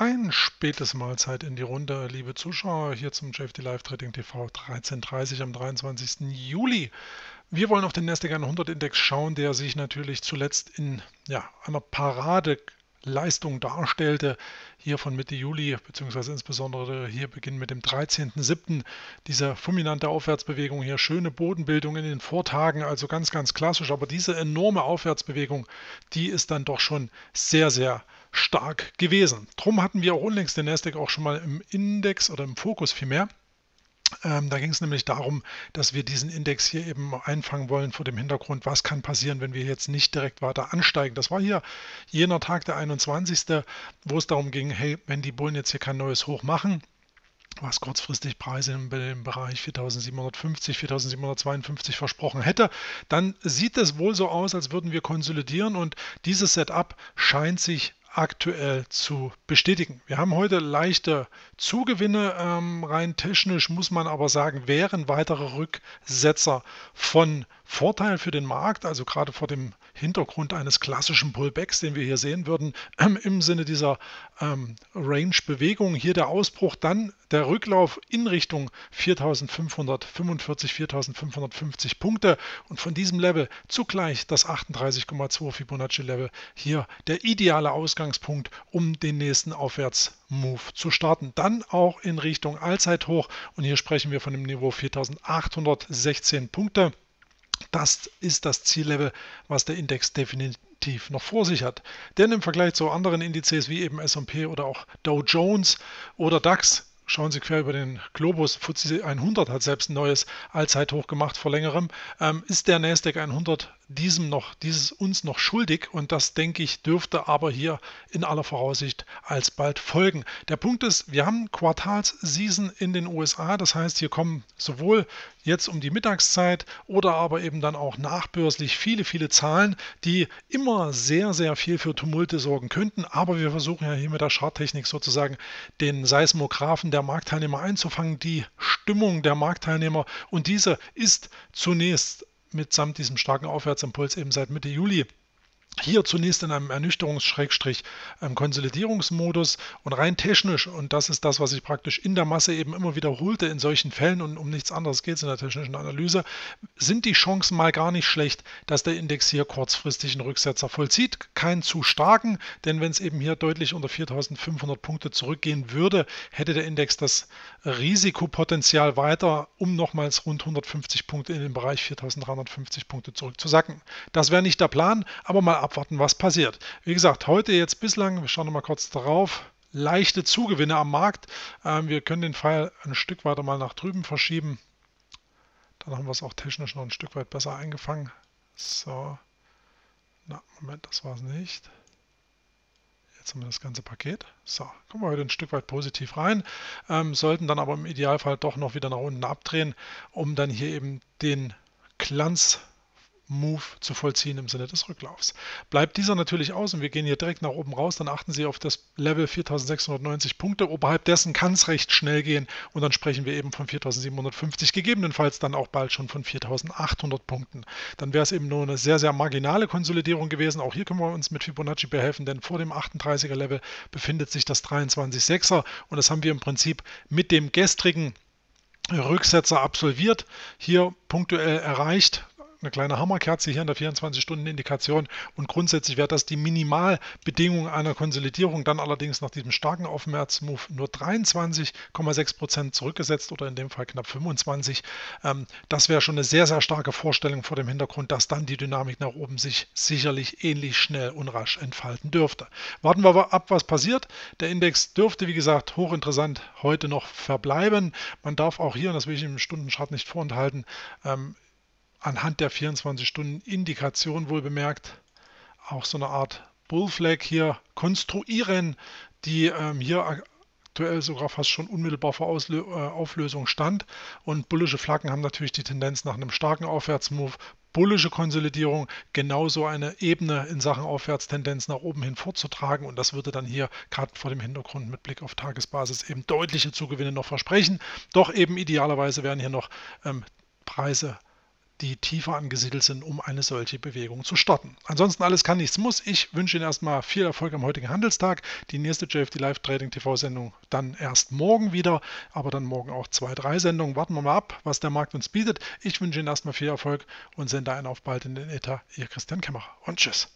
Ein spätes Mahlzeit in die Runde, liebe Zuschauer, hier zum JFD Live Trading TV 13:30 am 23. Juli. Wir wollen auf den Nasdaq 100 Index schauen, der sich natürlich zuletzt in einer Paradeleistung darstellte, hier von Mitte Juli, beziehungsweise insbesondere hier Beginn mit dem 13.07. Diese fulminante Aufwärtsbewegung hier, schöne Bodenbildung in den Vortagen, also ganz, ganz klassisch. Aber diese enorme Aufwärtsbewegung, die ist dann doch schon sehr, sehr stark gewesen. Drum hatten wir auch unlängst den Nasdaq auch schon mal im Index oder im Fokus vielmehr. Da ging es nämlich darum, dass wir diesen Index hier eben einfangen wollen vor dem Hintergrund, was kann passieren, wenn wir jetzt nicht direkt weiter ansteigen. Das war hier jener Tag, der 21., wo es darum ging, hey, wenn die Bullen jetzt hier kein neues Hoch machen, was kurzfristig Preise im Bereich 4.750, 4.752 versprochen hätte, dann sieht es wohl so aus, als würden wir konsolidieren, und dieses Setup scheint sich aktuell zu bestätigen. Wir haben heute leichte Zugewinne, rein technisch muss man aber sagen, wären weitere Rücksetzer von Vorteil für den Markt, also gerade vor dem Hintergrund eines klassischen Pullbacks, den wir hier sehen würden, im Sinne dieser Range-Bewegung. Hier der Ausbruch, dann der Rücklauf in Richtung 4.545, 4.550 Punkte und von diesem Level zugleich das 38,2 Fibonacci-Level, hier der ideale Ausgangspunkt, um den nächsten Aufwärtsmove zu starten. Dann auch in Richtung Allzeithoch, und hier sprechen wir von dem Niveau 4.816 Punkte. Das ist das Ziellevel, was der Index definitiv noch vor sich hat. Denn im Vergleich zu anderen Indizes wie eben S&P oder auch Dow Jones oder DAX, schauen Sie quer über den Globus, FTSE 100 hat selbst ein neues Allzeithoch gemacht vor längerem, ist der Nasdaq 100 uns noch schuldig, und das, denke ich, dürfte aber hier in aller Voraussicht alsbald folgen. Der Punkt ist, wir haben Quartalsseason in den USA, das heißt, hier kommen sowohl jetzt um die Mittagszeit oder aber eben dann auch nachbörslich viele, viele Zahlen, die immer sehr, sehr viel für Tumulte sorgen könnten, aber wir versuchen ja hier mit der Charttechnik sozusagen den Seismographen der Marktteilnehmer einzufangen, die Stimmung der Marktteilnehmer, und diese ist zunächst mitsamt diesem starken Aufwärtsimpuls eben seit Mitte Juli hier zunächst in einem Konsolidierungsmodus, und rein technisch, und das ist das, was ich praktisch in der Masse eben immer wiederholte in solchen Fällen, und um nichts anderes geht es in der technischen Analyse, sind die Chancen mal gar nicht schlecht, dass der Index hier kurzfristig einen Rücksetzer vollzieht. Keinen zu starken, denn wenn es eben hier deutlich unter 4.500 Punkte zurückgehen würde, hätte der Index das Risikopotenzial weiter, um nochmals rund 150 Punkte in den Bereich 4.350 Punkte zurückzusacken. Das wäre nicht der Plan, aber mal abwarten, was passiert. Wie gesagt, heute jetzt bislang, wir schauen noch mal kurz darauf, leichte Zugewinne am Markt. Wir können den Pfeil ein Stück weiter mal nach drüben verschieben. Dann haben wir es auch technisch noch ein Stück weit besser eingefangen. So, na, Moment, das war es nicht. Jetzt haben wir das ganze Paket. So, kommen wir heute ein Stück weit positiv rein, sollten dann aber im Idealfall doch noch wieder nach unten abdrehen, um dann hier eben den Glanz Move zu vollziehen im Sinne des Rücklaufs. Bleibt dieser natürlich aus und wir gehen hier direkt nach oben raus, dann achten Sie auf das Level 4.690 Punkte. Oberhalb dessen kann es recht schnell gehen, und dann sprechen wir eben von 4.750, gegebenenfalls dann auch bald schon von 4.800 Punkten. Dann wäre es eben nur eine sehr, sehr marginale Konsolidierung gewesen. Auch hier können wir uns mit Fibonacci behelfen, denn vor dem 38er Level befindet sich das 23,6er, und das haben wir im Prinzip mit dem gestrigen Rücksetzer absolviert, hier punktuell erreicht. Eine kleine Hammerkerze hier in der 24-Stunden-Indikation, und grundsätzlich wäre das die Minimalbedingung einer Konsolidierung, dann allerdings nach diesem starken Aufwärtsmove nur 23,6% zurückgesetzt oder in dem Fall knapp 25%. Das wäre schon eine sehr, sehr starke Vorstellung vor dem Hintergrund, dass dann die Dynamik nach oben sich sicherlich ähnlich schnell und rasch entfalten dürfte. Warten wir aber ab, was passiert. Der Index dürfte, wie gesagt, hochinteressant heute noch verbleiben. Man darf auch hier, und das will ich im Stundenchart nicht vorenthalten, anhand der 24-Stunden-Indikation wohl bemerkt, auch so eine Art Bullflag hier konstruieren, die hier aktuell sogar fast schon unmittelbar vor Auflösung stand. Und bullische Flaggen haben natürlich die Tendenz nach einem starken Aufwärtsmove, bullische Konsolidierung, genauso eine Ebene in Sachen Aufwärtstendenz nach oben hin vorzutragen, und das würde dann hier gerade vor dem Hintergrund mit Blick auf Tagesbasis eben deutliche Zugewinne noch versprechen. Doch eben idealerweise werden hier noch Preise die tiefer angesiedelt sind, um eine solche Bewegung zu starten. Ansonsten alles kann, nichts muss. Ich wünsche Ihnen erstmal viel Erfolg am heutigen Handelstag. Die nächste JFD Live Trading TV Sendung dann erst morgen wieder, aber dann morgen auch 2, 3 Sendungen. Warten wir mal ab, was der Markt uns bietet. Ich wünsche Ihnen erstmal viel Erfolg und sende einen auf bald in den Äther. Ihr Christian Kammerer und tschüss.